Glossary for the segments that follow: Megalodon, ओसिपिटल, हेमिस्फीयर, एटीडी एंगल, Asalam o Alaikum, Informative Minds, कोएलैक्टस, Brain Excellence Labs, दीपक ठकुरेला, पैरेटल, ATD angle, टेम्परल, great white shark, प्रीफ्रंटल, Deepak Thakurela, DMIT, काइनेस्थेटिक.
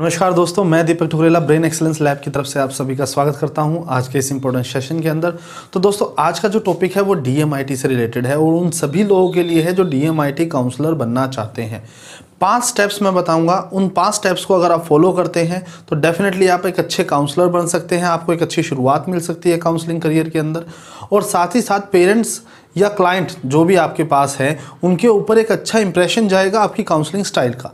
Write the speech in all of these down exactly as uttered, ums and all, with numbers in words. नमस्कार दोस्तों, मैं दीपक ठकुरेला brain excellence lab की तरफ से आप सभी का स्वागत करता हूं आज के इस इम्पोर्टेंट सेशन के अंदर। तो दोस्तों, आज का जो टॉपिक है वो डीएमआईटी से रिलेटेड है और उन सभी लोगों के लिए है जो डीएमआईटी काउंसलर बनना चाहते हैं। पांच स्टेप्स मैं बताऊंगा, उन पांच स्टेप्स को अगर आप फॉलो करते हैं तो डेफिनेटली आप एक अच्छे काउंसलर बन सकते हैं, आपको एक अच्छी शुरुआत मिल सकती है काउंसलिंग करियर के अंदर। और साथ ही साथ पेरेंट्स या क्लाइंट जो भी आपके पास है उनके ऊपर एक अच्छा इंप्रेशन जाएगा आपकी काउंसलिंग स्टाइल का।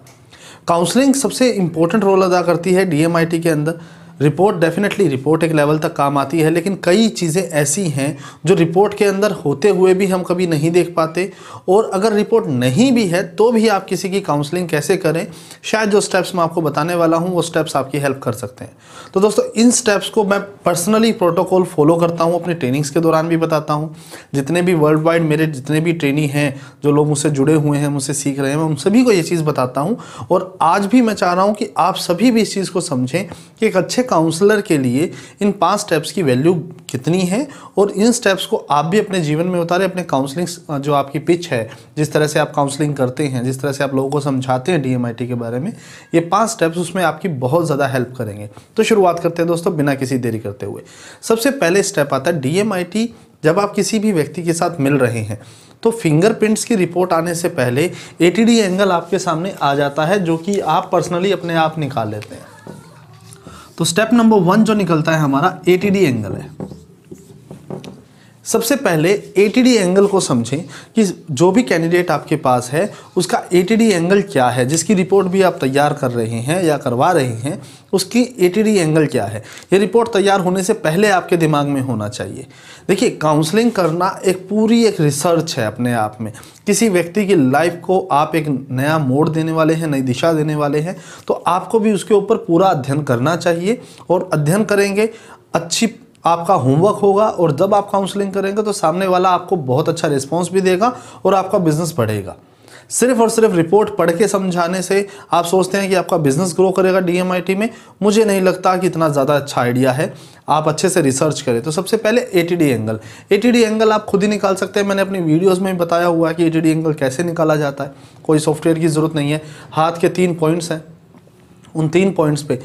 काउंसलिंग सबसे इम्पोर्टेंट रोल अदा करती है डीएमआईटी के अंदर। रिपोर्ट डेफिनेटली रिपोर्ट एक लेवल तक काम आती है, लेकिन कई चीज़ें ऐसी हैं जो रिपोर्ट के अंदर होते हुए भी हम कभी नहीं देख पाते। और अगर रिपोर्ट नहीं भी है तो भी आप किसी की काउंसलिंग कैसे करें, शायद जो स्टेप्स मैं आपको बताने वाला हूं वो स्टेप्स आपकी हेल्प कर सकते हैं। तो दोस्तों, इन स्टेप्स को मैं पर्सनली प्रोटोकॉल फॉलो करता हूँ, अपने ट्रेनिंग्स के दौरान भी बताता हूँ। जितने भी वर्ल्ड वाइड मेरे जितने भी ट्रेनी हैं, जो लोग मुझसे जुड़े हुए हैं, मुझसे सीख रहे हैं, मैं उन सभी को ये चीज़ बताता हूँ। और आज भी मैं चाह रहा हूँ कि आप सभी भी इस चीज़ को समझें कि एक अच्छे काउंसलर के लिए इन पांच स्टेप्स की वैल्यू कितनी है और इन स्टेप्स को आप भी अपने जीवन में उतारें। अपने काउंसलिंग जो आपकी पिच है, जिस तरह से आप काउंसलिंग करते हैं, जिस तरह से आप लोगों को समझाते हैं डीएमआईटी के बारे में, ये पांच स्टेप्स उसमें आपकी बहुत ज़्यादा हेल्प करेंगे। तो शुरुआत करते हैं दोस्तों, बिना किसी देरी करते हुए। सबसे पहले स्टेप आता है डीएमआईटी। जब आप किसी भी व्यक्ति के साथ मिल रहे हैं तो फिंगरप्रिंट्स की रिपोर्ट आने से पहले एटीडी एंगल आपके सामने आ जाता है, जो कि आप पर्सनली अपने आप निकाल लेते हैं। तो स्टेप नंबर वन जो निकलता है हमारा एटीडी एंगल है। सबसे पहले एटीडी एंगल को समझें कि जो भी कैंडिडेट आपके पास है उसका एटीडी एंगल क्या है, जिसकी रिपोर्ट भी आप तैयार कर रहे हैं या करवा रहे हैं उसकी एटीडी एंगल क्या है। ये रिपोर्ट तैयार होने से पहले आपके दिमाग में होना चाहिए। देखिए, काउंसलिंग करना एक पूरी एक रिसर्च है अपने आप में। किसी व्यक्ति की लाइफ को आप एक नया मोड़ देने वाले हैं, नई दिशा देने वाले हैं, तो आपको भी उसके ऊपर पूरा अध्ययन करना चाहिए। और अध्ययन करेंगे, अच्छी आपका होमवर्क होगा, और जब आप काउंसलिंग करेंगे तो सामने वाला आपको बहुत अच्छा रिस्पांस भी देगा और आपका बिजनेस बढ़ेगा। सिर्फ और सिर्फ रिपोर्ट पढ़ के समझाने से आप सोचते हैं कि आपका बिजनेस ग्रो करेगा डीएमआईटी में, मुझे नहीं लगता कि इतना ज़्यादा अच्छा आइडिया है। आप अच्छे से रिसर्च करें। तो सबसे पहले एटीडी एंगल एटीडी एंगल आप खुद ही निकाल सकते हैं। मैंने अपनी वीडियोस में बताया हुआ है कि एटीडी एंगल कैसे निकाला जाता है, कोई सॉफ्टवेयर की ज़रूरत नहीं है। हाथ के तीन पॉइंट्स हैं, उन तीन पॉइंट्स पर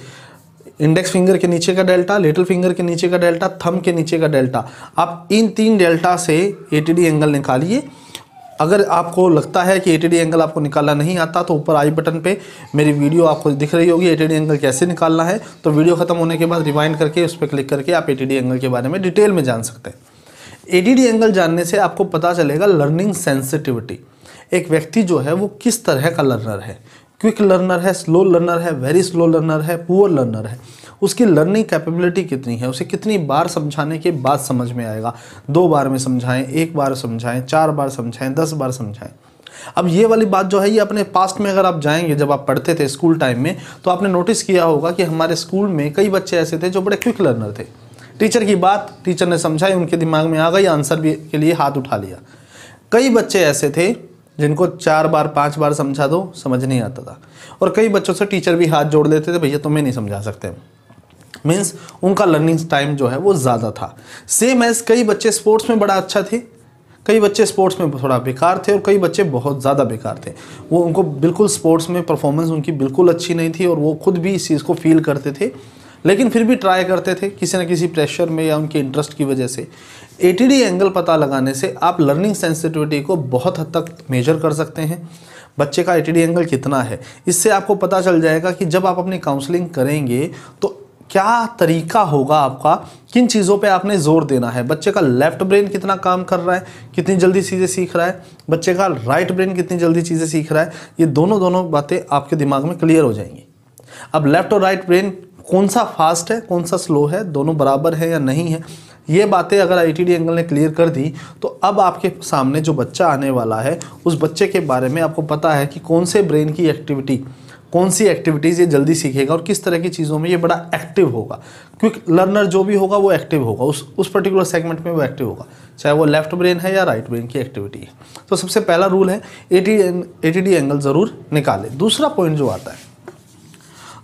इंडेक्स फिंगर के नीचे का डेल्टा, लिटिल फिंगर के नीचे का डेल्टा, थंब के नीचे का डेल्टा, आप इन तीन डेल्टा से एटीडी एंगल निकालिए। अगर आपको लगता है कि एटीडी एंगल आपको निकालना नहीं आता तो ऊपर आई बटन पे मेरी वीडियो आपको दिख रही होगी, एटीडी एंगल कैसे निकालना है। तो वीडियो खत्म होने के बाद रिवाइंड करके उस पर क्लिक करके आप एटीडी एंगल के बारे में डिटेल में जान सकते हैं। एटीडी एंगल जानने से आपको पता चलेगा लर्निंग सेंसिटिविटी, एक व्यक्ति जो है वो किस तरह का लर्नर है। क्विक लर्नर है, स्लो लर्नर है, वेरी स्लो लर्नर है, पुअर लर्नर है, उसकी लर्निंग कैपेबिलिटी कितनी है, उसे कितनी बार समझाने के बाद समझ में आएगा। दो बार में समझाएं, एक बार समझाएं, चार बार समझाएं, दस बार समझाएं। अब ये वाली बात जो है ये अपने पास्ट में अगर आप जाएंगे, जब आप पढ़ते थे स्कूल टाइम में, तो आपने नोटिस किया होगा कि हमारे स्कूल में कई बच्चे ऐसे थे जो बड़े क्विक लर्नर थे। टीचर की बात टीचर ने समझाई, उनके दिमाग में आ गई, आंसर भी के लिए हाथ उठा लिया। कई बच्चे ऐसे थे जिनको चार बार पांच बार समझा दो समझ नहीं आता था, और कई बच्चों से टीचर भी हाथ जोड़ लेते थे, भैया तुम्हें नहीं समझा सकते। मीन्स उनका लर्निंग टाइम जो है वो ज़्यादा था। सेम एज कई बच्चे स्पोर्ट्स में बड़ा अच्छा थे, कई बच्चे स्पोर्ट्स में थोड़ा बेकार थे, और कई बच्चे बहुत ज़्यादा बेकार थे। वो उनको बिल्कुल स्पोर्ट्स में परफॉर्मेंस उनकी बिल्कुल अच्छी नहीं थी, और वो खुद भी इस चीज़ को फील करते थे, लेकिन फिर भी ट्राई करते थे किसी न किसी प्रेशर में या उनके इंटरेस्ट की वजह से। एटीडी एंगल पता लगाने से आप लर्निंग सेंसिटिविटी को बहुत हद तक मेजर कर सकते हैं। बच्चे का एटीडी एंगल कितना है, इससे आपको पता चल जाएगा कि जब आप अपनी काउंसलिंग करेंगे तो क्या तरीका होगा आपका, किन चीज़ों पे आपने जोर देना है। बच्चे का लेफ्ट ब्रेन कितना काम कर रहा है, कितनी जल्दी चीज़ें सीख रहा है, बच्चे का राइट ब्रेन कितनी जल्दी चीज़ें सीख रहा है, ये दोनों दोनों बातें आपके दिमाग में क्लियर हो जाएंगी। अब लेफ्ट और राइट ब्रेन कौन सा फास्ट है, कौन सा स्लो है, दोनों बराबर है या नहीं है, ये बातें अगर एटीडी एंगल ने क्लियर कर दी तो अब आपके सामने जो बच्चा आने वाला है उस बच्चे के बारे में आपको पता है कि कौन से ब्रेन की एक्टिविटी, कौन सी एक्टिविटीज़ ये जल्दी सीखेगा और किस तरह की चीज़ों में ये बड़ा एक्टिव होगा। क्विक लर्नर जो भी होगा वो एक्टिव होगा, उस उस पर्टिकुलर सेगमेंट में वो एक्टिव होगा, चाहे वो लेफ्ट ब्रेन है या राइट ब्रेन की एक्टिविटी है। तो सबसे पहला रूल है एटीडी एटीडी एंगल ज़रूर निकालें। दूसरा पॉइंट जो आता है,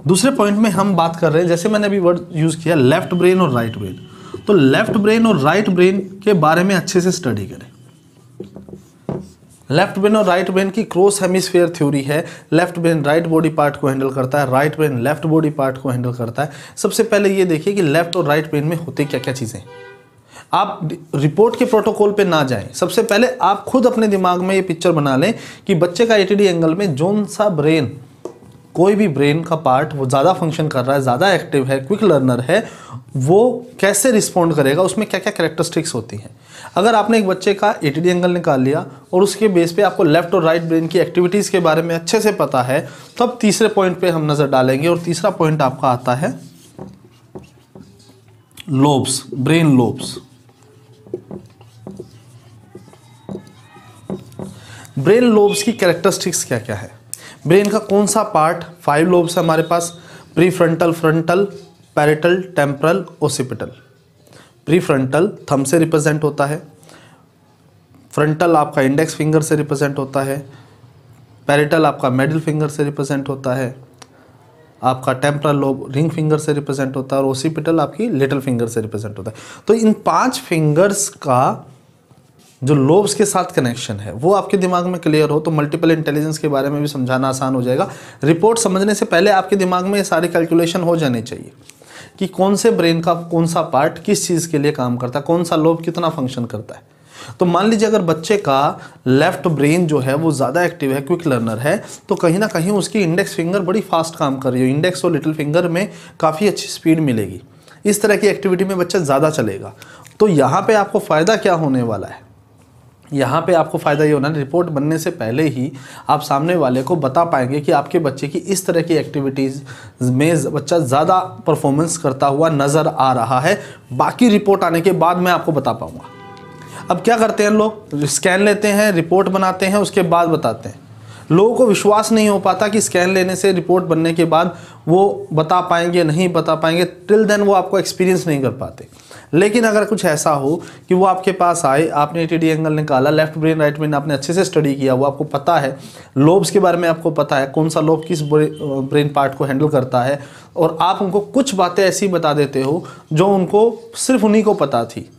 दूसरे पॉइंट में हम बात कर रहे हैं, जैसे मैंने अभी वर्ड यूज़ किया लेफ्ट ब्रेन और राइट ब्रेन, तो लेफ्ट ब्रेन और राइट ब्रेन के बारे में अच्छे से स्टडी करें। लेफ्ट ब्रेन और राइट ब्रेन की क्रॉस हेमिस्फीयर थ्योरी है। Left brain right body part को हैंडल करता है, right brain left body part को हैंडल करता है। सबसे पहले ये देखिए कि लेफ्ट और राइट ब्रेन में होते क्या क्या चीज़ें। आप रिपोर्ट के प्रोटोकॉल पे ना जाएं, सबसे पहले आप खुद अपने दिमाग में ये पिक्चर बना लें कि बच्चे का एटीडी एंगल में जोन सा ब्रेन, कोई भी ब्रेन का पार्ट वो ज़्यादा फंक्शन कर रहा है, ज़्यादा एक्टिव है, क्विक लर्नर है, वो कैसे रिस्पॉन्ड करेगा, उसमें क्या क्या कैरेक्टरिस्टिक्स होती हैं। अगर आपने एक बच्चे का एटीडी एंगल निकाल लिया और उसके बेस पे आपको लेफ्ट और राइट ब्रेन की एक्टिविटीज़ के बारे में अच्छे से पता है, तो अब तीसरे पॉइंट पर हम नज़र डालेंगे। और तीसरा पॉइंट आपका आता है lobes, brain lobes. Brain lobes की कैरेक्टरिस्टिक्स क्या क्या है, ब्रेन का कौन सा पार्ट, फाइव लोब्स है हमारे पास, प्रीफ्रंटल, frontal, पैरेटल, टेम्परल, ओसिपिटल। प्रीफ्रंटल thumb से रिप्रेजेंट होता है, फ्रंटल आपका इंडेक्स फिंगर से रिप्रेजेंट होता है, पैरेटल आपका मिडिल फिंगर से रिप्रेजेंट होता है, आपका टेम्परल लोब रिंग फिंगर से रिप्रेजेंट होता है, और ओसिपिटल आपकी लिटिल फिंगर से रिप्रेजेंट होता है। तो इन पांच फिंगर्स का जो लोब्स के साथ कनेक्शन है वो आपके दिमाग में क्लियर हो तो मल्टीपल इंटेलिजेंस के बारे में भी समझाना आसान हो जाएगा। रिपोर्ट समझने से पहले आपके दिमाग में ये सारे कैलकुलेशन हो जाने चाहिए कि कौन से ब्रेन का कौन सा पार्ट किस चीज़ के लिए काम करता है, कौन सा लोब कितना फंक्शन करता है। तो मान लीजिए अगर बच्चे का लेफ्ट ब्रेन जो है वो ज़्यादा एक्टिव है, क्विक लर्नर है, तो कहीं ना कहीं उसकी इंडेक्स फिंगर बड़ी फास्ट काम कर रही हो, इंडेक्स और लिटिल फिंगर में काफ़ी अच्छी स्पीड मिलेगी, इस तरह की एक्टिविटी में बच्चा ज़्यादा चलेगा। तो यहाँ पे आपको फ़ायदा क्या होने वाला है, यहाँ पे आपको फ़ायदा ये होना है, रिपोर्ट बनने से पहले ही आप सामने वाले को बता पाएंगे कि आपके बच्चे की इस तरह की एक्टिविटीज़ में बच्चा ज़्यादा परफॉर्मेंस करता हुआ नज़र आ रहा है। बाकी रिपोर्ट आने के बाद मैं आपको बता पाऊँगा। अब क्या करते हैं लोग, स्कैन लेते हैं, रिपोर्ट बनाते हैं, उसके बाद बताते हैं। लोगों को विश्वास नहीं हो पाता कि स्कैन लेने से रिपोर्ट बनने के बाद वो बता पाएंगे नहीं बता पाएंगे, टिल देन वो आपको एक्सपीरियंस नहीं कर पाते। लेकिन अगर कुछ ऐसा हो कि वो आपके पास आए, आपने एटीडी एंगल निकाला, लेफ्ट ब्रेन राइट ब्रेन आपने अच्छे से स्टडी किया हुआ, आपको पता है लोब्स के बारे में, आपको पता है कौन सा लोब किस ब्रेन पार्ट को हैंडल करता है, और आप उनको कुछ बातें ऐसी बता देते हो जो उनको सिर्फ उन्हीं को पता थी,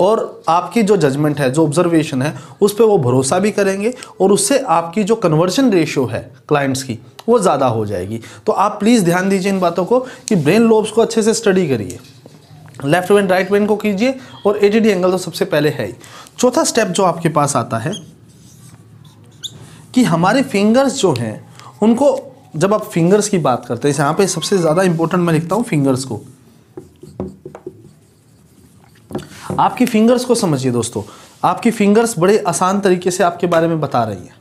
और आपकी जो जजमेंट है, जो ऑब्जर्वेशन है, उस पर वो भरोसा भी करेंगे और उससे आपकी जो कन्वर्जन रेशियो है क्लाइंट्स की वो ज़्यादा हो जाएगी। तो आप प्लीज़ ध्यान दीजिए इन बातों को कि ब्रेन लोब्स को अच्छे से स्टडी करिए, लेफ्ट ब्रेन राइट ब्रेन को कीजिए, और एटीडी एंगल तो सबसे पहले है ही। चौथा स्टेप जो आपके पास आता है कि हमारे फिंगर्स जो हैं उनको, जब आप फिंगर्स की बात करते हैं, यहाँ पर सबसे ज़्यादा इंपॉर्टेंट मैं लिखता हूँ फिंगर्स को। आपकी फिंगर्स को समझिए दोस्तों, आपकी फिंगर्स बड़े आसान तरीके से आपके बारे में बता रही हैं।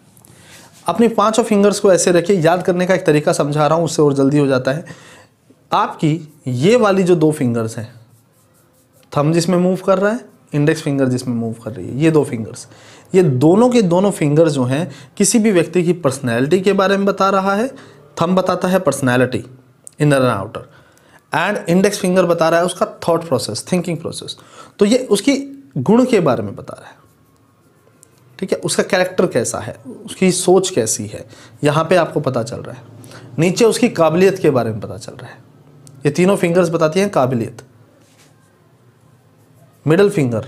अपनी पांचों फिंगर्स को ऐसे रखिए, याद करने का एक तरीका समझा रहा हूँ, उससे और जल्दी हो जाता है। आपकी ये वाली जो दो फिंगर्स हैं, थंब जिसमें मूव कर रहा है, इंडेक्स फिंगर जिसमें मूव कर रही है, ये दो फिंगर्स, ये दोनों के दोनों फिंगर्स जो हैं किसी भी व्यक्ति की पर्सनैलिटी के बारे में बता रहा है। थंब बताता है personality, inner and outer, and index finger बता रहा है उसका थॉट प्रोसेस, थिंकिंग प्रोसेस। तो ये उसकी गुण के बारे में बता रहा है, ठीक है, उसका कैरेक्टर कैसा है, उसकी सोच कैसी है, यहाँ पे आपको पता चल रहा है। नीचे उसकी काबिलियत के बारे में पता चल रहा है, ये तीनों फिंगर्स बताती हैं काबिलियत। Middle finger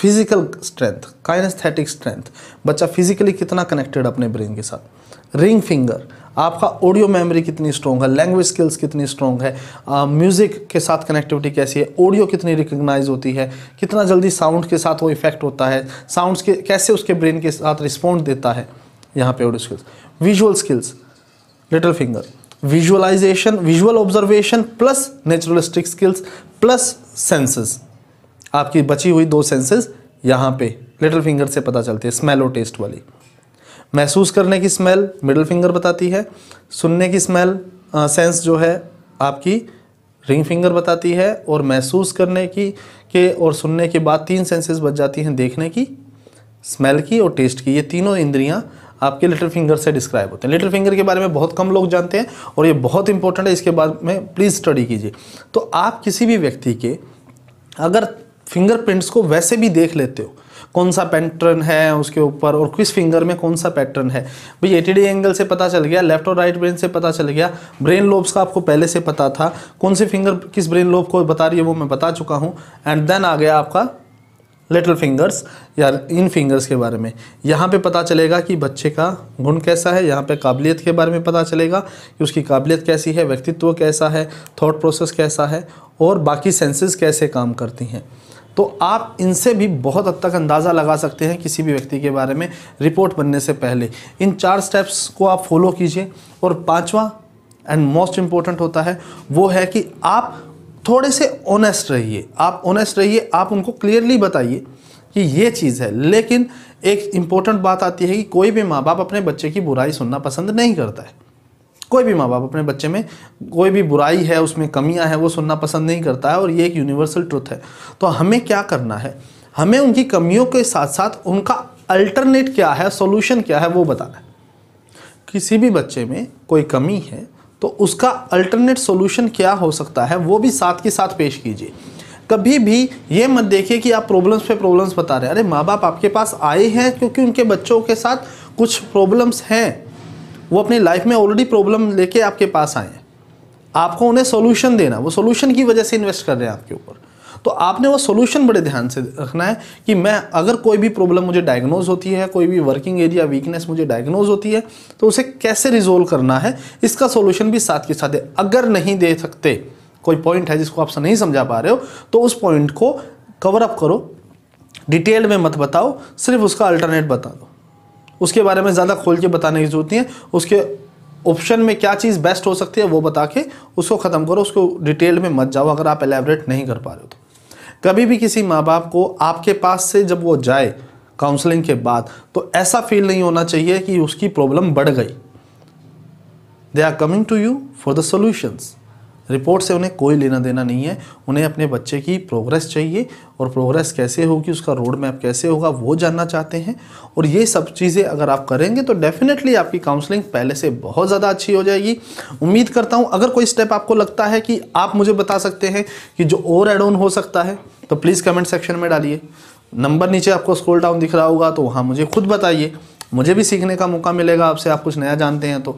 physical strength, काइनेस्थेटिक strength, बच्चा फिजिकली कितना कनेक्टेड अपने ब्रेन के साथ। रिंग फिंगर, आपका ऑडियो मेमोरी कितनी स्ट्रॉन्ग है, लैंग्वेज स्किल्स कितनी स्ट्रॉन्ग है, म्यूज़िक के साथ कनेक्टिविटी कैसी है, ऑडियो कितनी रिकग्नाइज होती है, कितना जल्दी साउंड के साथ वो इफेक्ट होता है, साउंड्स के कैसे उसके ब्रेन के साथ रिस्पॉन्ड देता है, यहाँ पे audio skills. Visual skills, little finger, visualisation, visual observation plus naturalistic skills plus senses, आपकी बची हुई दो सेंसेस यहाँ पे लिटिल फिंगर से पता चलती है, स्मेल और टेस्ट वाली। महसूस करने की स्मेल मिडिल फिंगर बताती है, सुनने की स्मेल सेंस जो है आपकी रिंग फिंगर बताती है, और महसूस करने की के और सुनने के बाद तीन सेंसेस बच जाती हैं, देखने की, स्मेल की और टेस्ट की। ये तीनों इंद्रियां आपके लिटिल फिंगर से डिस्क्राइब होते हैं। लिटिल फिंगर के बारे में बहुत कम लोग जानते हैं और ये बहुत इंपॉर्टेंट है, इसके बाद में प्लीज़ स्टडी कीजिए। तो आप किसी भी व्यक्ति के अगर फिंगरप्रिंट्स को वैसे भी देख लेते हो, कौन सा पैटर्न है उसके ऊपर और किस फिंगर में कौन सा पैटर्न है, भाई एटीडी एंगल से पता चल गया, लेफ्ट और राइट ब्रेन से पता चल गया, ब्रेन लोब्स का आपको पहले से पता था, कौन सी फिंगर किस ब्रेन लोब को बता रही है वो मैं बता चुका हूँ, एंड देन आ गया आपका लिटिल फिंगर्स या इन फिंगर्स के बारे में। यहाँ पे पता चलेगा कि बच्चे का गुण कैसा है, यहाँ पे काबिलियत के बारे में पता चलेगा कि उसकी काबिलियत कैसी है, व्यक्तित्व कैसा है, थॉट प्रोसेस कैसा है और बाकी सेंसेस कैसे काम करती हैं। तो आप इनसे भी बहुत हद तक अंदाज़ा लगा सकते हैं किसी भी व्यक्ति के बारे में रिपोर्ट बनने से पहले। इन चार स्टेप्स को आप फॉलो कीजिए। और पाँचवा एंड मोस्ट इम्पॉर्टेंट होता है वो है कि आप थोड़े से ऑनेस्ट रहिए, आप ऑनेस्ट रहिए, आप उनको क्लियरली बताइए कि ये चीज़ है। लेकिन एक इम्पॉर्टेंट बात आती है कि कोई भी माँ बाप अपने बच्चे की बुराई सुनना पसंद नहीं करता है। कोई भी माँ बाप अपने बच्चे में कोई भी बुराई है, उसमें कमियां हैं, वो सुनना पसंद नहीं करता है और ये एक यूनिवर्सल ट्रुथ है। तो हमें क्या करना है, हमें उनकी कमियों के साथ साथ उनका अल्टरनेट क्या है, सॉल्यूशन क्या है वो बताना है। किसी भी बच्चे में कोई कमी है तो उसका अल्टरनेट सॉल्यूशन क्या हो सकता है वो भी साथ के साथ पेश कीजिए। कभी भी ये मत देखिए कि आप प्रॉब्लम्स पे प्रॉब्लम्स बता रहे हैं। अरे माँ बाप आपके पास आए हैं क्योंकि उनके बच्चों के साथ कुछ प्रॉब्लम्स हैं, वो अपनी लाइफ में ऑलरेडी प्रॉब्लम लेके आपके पास आए हैं, आपको उन्हें सॉल्यूशन देना, वो सॉल्यूशन की वजह से इन्वेस्ट कर रहे हैं आपके ऊपर। तो आपने वो सॉल्यूशन बड़े ध्यान से रखना है कि मैं अगर कोई भी प्रॉब्लम मुझे डायग्नोज होती है, कोई भी वर्किंग एरिया वीकनेस मुझे डायग्नोज होती है तो उसे कैसे रिजोल्व करना है, इसका सॉल्यूशन भी साथ के साथ दे। अगर नहीं दे सकते, कोई पॉइंट है जिसको आप नहीं समझा पा रहे हो, तो उस पॉइंट को कवर अप करो, डिटेल में मत बताओ, सिर्फ उसका अल्टरनेट बता दो। उसके बारे में ज़्यादा खोल के बताने की जरूरत नहीं है, उसके ऑप्शन में क्या चीज़ बेस्ट हो सकती है वो बता के उसको ख़त्म करो, उसको डिटेल में मत जाओ अगर आप एलैबोरेट नहीं कर पा रहे हो तो। कभी भी किसी माँ बाप को आपके पास से जब वो जाए काउंसलिंग के बाद तो ऐसा फील नहीं होना चाहिए कि उसकी प्रॉब्लम बढ़ गई। They are coming to you for the solutions. Report से उन्हें कोई लेना देना नहीं है, उन्हें अपने बच्चे की प्रोग्रेस चाहिए और प्रोग्रेस कैसे होगी, उसका रोड मैप कैसे होगा वो जानना चाहते हैं। और ये सब चीज़ें अगर आप करेंगे तो डेफिनेटली आपकी काउंसलिंग पहले से बहुत ज़्यादा अच्छी हो जाएगी। उम्मीद करता हूँ अगर कोई स्टेप आपको लगता है कि आप मुझे बता सकते हैं कि जो और एड ऑन हो सकता है तो प्लीज़ कमेंट सेक्शन में डालिए। नंबर नीचे आपको स्क्रॉल डाउन दिख रहा होगा तो वहाँ मुझे खुद बताइए, मुझे भी सीखने का मौका मिलेगा आपसे, आप कुछ नया जानते हैं तो।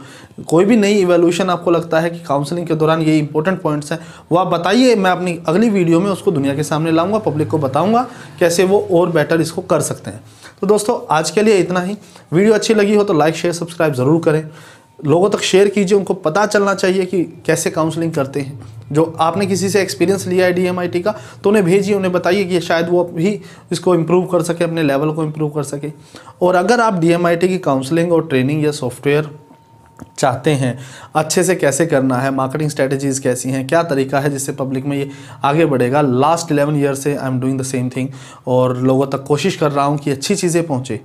कोई भी नई इवोल्यूशन आपको लगता है कि काउंसलिंग के दौरान ये इंपॉर्टेंट पॉइंट्स हैं वो आप बताइए, मैं अपनी अगली वीडियो में उसको दुनिया के सामने लाऊंगा, पब्लिक को बताऊंगा कैसे वो और बेटर इसको कर सकते हैं। तो दोस्तों आज के लिए इतना ही। वीडियो अच्छी लगी हो तो लाइक शेयर सब्सक्राइब ज़रूर करें, लोगों तक शेयर कीजिए, उनको पता चलना चाहिए कि कैसे काउंसलिंग करते हैं। जो आपने किसी से एक्सपीरियंस लिया है डी एम आई टी का तो उन्हें भेजिए, उन्हें बताइए कि शायद वो भी इसको इम्प्रूव कर सके, अपने लेवल को इम्प्रूव कर सके। और अगर आप डी एम आई टी की काउंसलिंग और ट्रेनिंग या सॉफ्टवेयर चाहते हैं, अच्छे से कैसे करना है, मार्केटिंग स्ट्रेटजीज़ कैसी हैं, क्या तरीका है जिससे पब्लिक में ये आगे बढ़ेगा, लास्ट इलेवन ईयर से I am doing the same thing और लोगों तक कोशिश कर रहा हूँ कि अच्छी चीज़ें पहुँचे,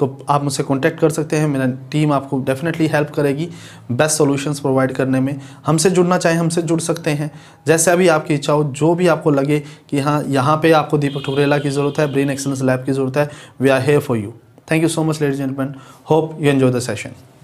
तो आप मुझसे कॉन्टैक्ट कर सकते हैं। मेरा टीम आपको डेफिनेटली हेल्प करेगी बेस्ट सॉल्यूशंस प्रोवाइड करने में। हमसे जुड़ना चाहें हमसे जुड़ सकते हैं, जैसे अभी आपकी इच्छा हो, जो भी आपको लगे कि हाँ यहाँ पे आपको दीपक ठुकरेला की ज़रूरत है, ब्रेन एक्सेलेंस लैब की ज़रूरत है, we are here for you. Thank you so much ladies and gentleman, hope you enjoy the session.